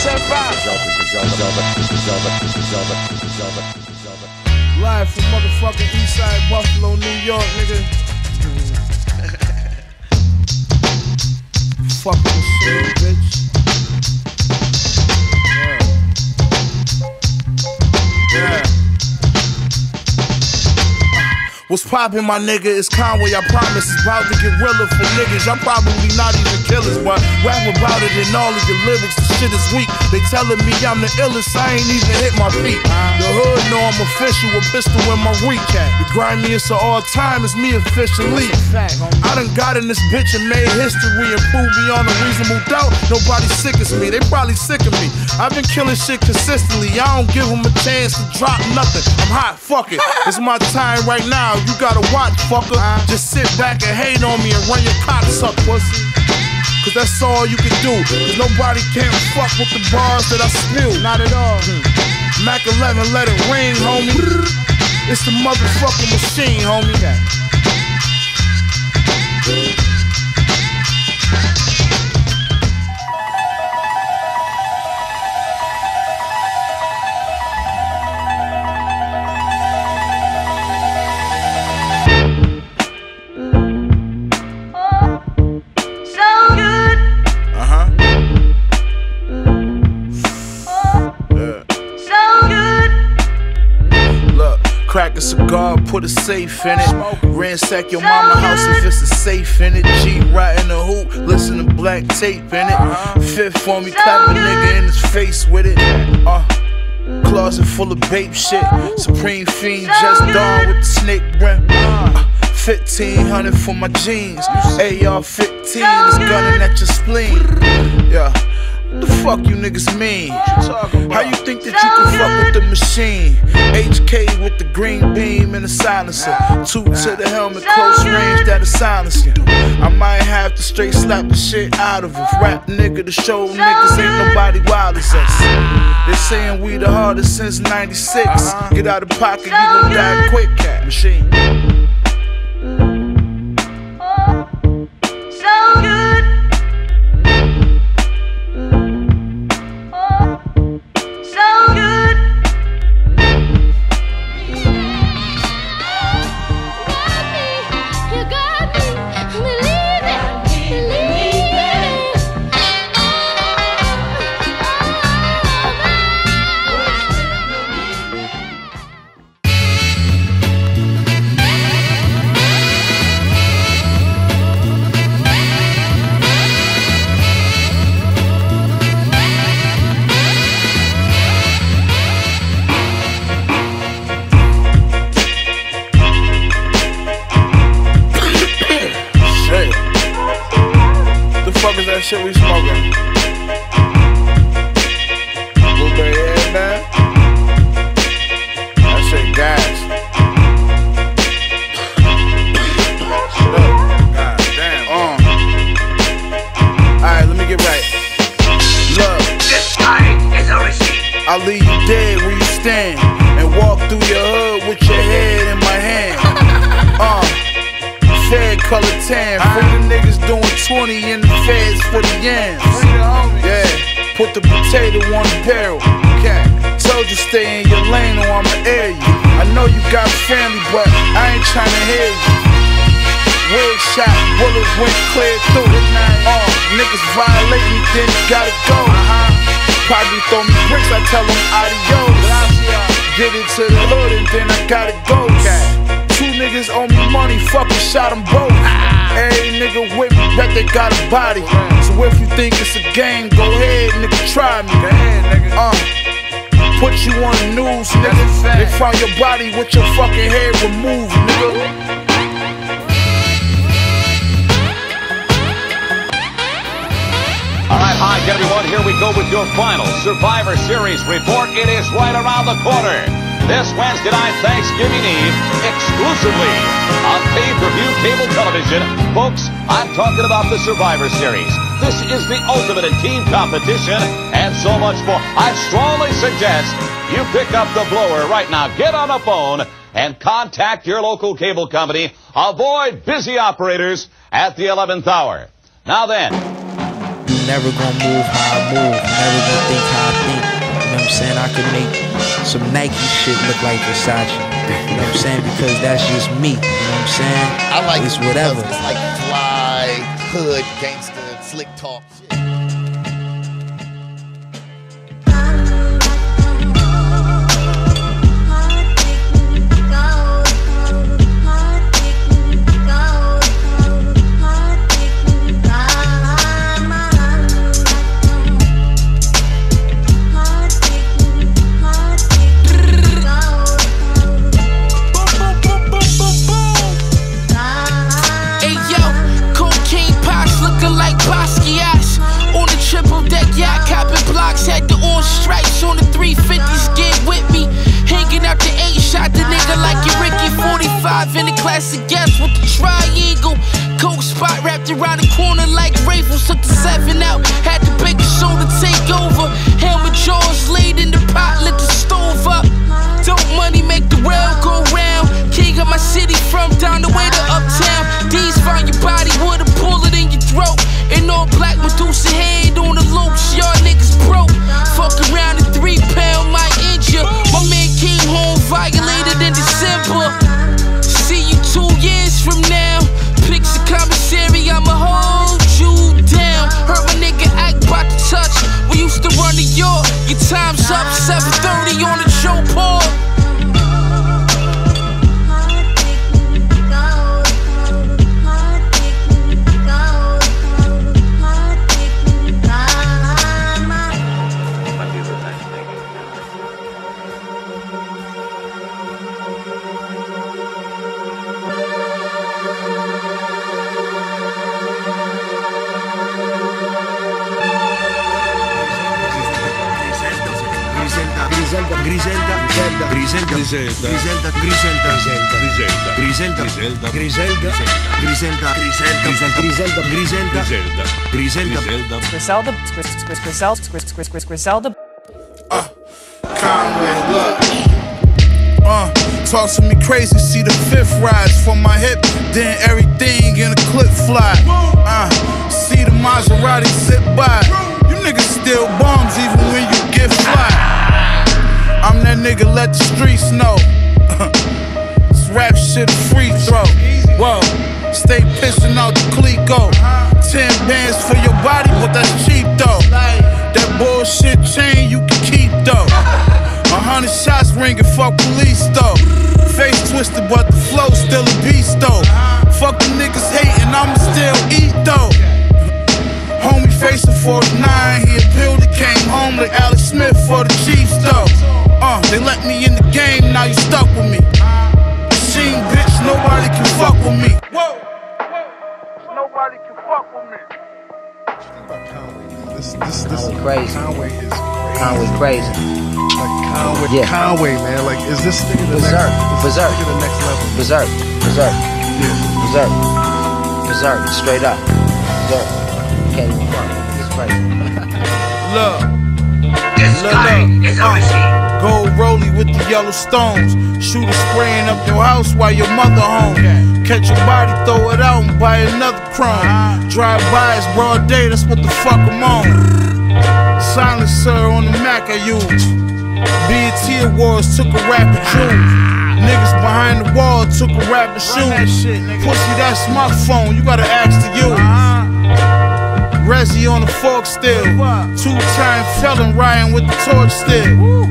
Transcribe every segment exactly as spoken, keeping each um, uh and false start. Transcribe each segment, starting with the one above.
Survivor. Live from motherfucking Eastside, Buffalo, New York, nigga. Fuck this shit, bitch. Yeah. Yeah. What's poppin', my nigga? It's Conway, I promise. It's about to get realer for niggas. Y'all probably not even killers, but rap about it in all of your lyrics. The shit is weak. They telling me I'm the illest. I ain't even hit my feet. The hood know I'm official with pistol in my week. The grimiest of all time is me officially. I done got in this bitch and made history and proved beyond a reasonable doubt nobody sick as me. They probably sick of me. I've been killing shit consistently. I don't give them a chance to drop nothing. I'm hot, fuck it. It's my time right now. You gotta watch, fucker. Uh, Just sit back and hate on me and run your cocks up, pussy. Cause that's all you can do. Cause nobody can fuck with the bars that I spill. Not at all. Hmm. Mac eleven, let it ring, homie. It's the motherfucking machine, homie. Yeah. Cigar, put a safe in it. Ransack your mama house if it's a safe in it. G riding the hoop, listen to black tape in it. Fifth on me, clap a nigga in his face with it. Uh, closet full of babe shit. Supreme Fiend just dawn with the snake brim. Uh, fifteen hundred for my jeans. A R fifteen is gunning at your spleen. Yeah. What the fuck you niggas mean? How you think that you can fuck with the machine? H K with the green beam and the silencer. Two to the helmet, close range, that is silencing. I might have to straight slap the shit out of him. Rap nigga to show niggas ain't nobody wild as us. They saying we the hardest since ninety-six. Get out of pocket, you gon' die quick, cat machine. Shit we smoking. Blueberry head man. That shit gas. Look. God damn. Uh. Alright, let me get right. Look. This body is a receipt. I leave you dead where you stand and walk through your hood with your head in my hand. Uh. Fed color tan, for the niggas doing twenty in the feds for the yams. Yeah, put the potato on the barrel. Cat, told you stay in your lane or I'ma air you. I know you got family, but I ain't tryna hear you. Wig shot, bullets went clear through it. Uh, niggas violating, then you gotta go. Probably throw me bricks, I tell them adios. Get it to the hood and then I gotta go. Two niggas owe me money, fucking shot them both. Every nigga with me, bet they got a body. So if you think it's a game, go ahead, nigga, try me. Uh, put you on the news, nigga. They found your body with your fucking head removed, nigga. Alright, hi everyone, here we go with your final Survivor Series report. It is right around the corner. This Wednesday night, Thanksgiving Eve, exclusively on pay-per-view cable television. Folks, I'm talking about the Survivor Series. This is the ultimate in team competition and so much more. I strongly suggest you pick up the blower right now. Get on the phone and contact your local cable company. Avoid busy operators at the eleventh hour. Now then... You never gonna move how I move, you never gonna think how I think. You know what I'm saying? I could make some Nike shit look like Versace. You know what I'm saying? Because that's just me. You know what I'm saying? I like it's whatever. It's like fly, hood, gangster, slick talk shit. In the classic gas with the triangle coke spot wrapped around the corner like rifles. Took the seven out, had the baking soda take over. Helmet jaws laid in the pot, lit the stove up. Don't money make the world go round. King of my city from down the way to uptown. D's find your body with a bullet in your throat. And all black Medusa head on the loops, y'all niggas broke. Fuck around a three pound might injure. My man came home violated in December. Two years from now, picture commissary, I'ma hold you down. Heard my nigga act about to touch. We used to run to York. Your time's up, seven thirty on the show port. Griselda, Griselda, Griselda, Griselda, Griselda, Griselda, Griselda, Griselda, Griselda, Griselda, Griselda, Griselda, Griselda, Griselda, Uh, Conway, look. Uh, talk to me crazy, see the fifth rise from my hip, then everything in a clip fly. Uh, see the Maserati sit by. You niggas steal bombs even when you get fly. I'm that nigga, let the streets know. This rap shit a free throw. Whoa, stay pissing out the Clico. Ten bands for your body, but that's cheap though. That bullshit chain you can keep though. A hundred shots ringing, fuck police though. Face twisted, but the flow still a beast though. Fuck the niggas hating, I'ma still eat though. Homie facing forty-nine, he appealed, he came home like Alex Smith for the Chiefs though. Uh, they let me in the game, now you stuck with me. Machine bitch, nobody can fuck with me. Whoa, whoa, nobody can fuck with me. This, this, this Conway crazy. Conway is crazy. Conway crazy. Like Conway, yeah. Conway, man. Like, is this thing the Berserk. next? Berserk. Berserk. The next level. Berserk. Berserk. Yeah. Berserk. Berserk. Straight up. Berserk. Okay, fuck. It's crazy. Look. This guy is on the scene. Gold rollie with the yellow stones. Shooter spraying up your house while your mother home. Catch your body, throw it out and buy another chrome. Drive by, it's broad day, that's what the fuck I'm on. Silencer on the Mac I use. B E T Awards took a rap and choose. Niggas behind the wall took a rap and shoot. Pussy, that's my phone, you gotta ask to use. Rezzy on the fork still. Two-time felon riding with the torch still.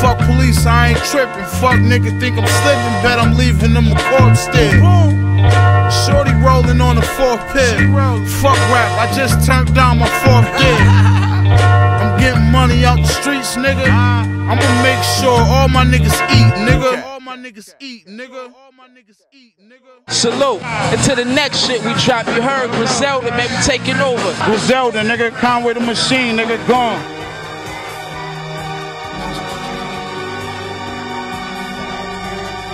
Fuck police, I ain't tripping. Fuck nigga think I'm slipping. Bet I'm leaving them a corpse still. Shorty rolling on the fourth pill. Fuck rap, I just turned down my fourth deal. I'm getting money out the streets, nigga. I'ma make sure all my niggas eat, nigga. All my niggas eat, nigga. Salute, and to the next shit we drop, you heard Griselda, man, we taking over. Griselda, nigga, Conway the Machine, nigga, gone.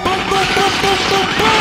Boom, boom, boom, boom, boom, boom.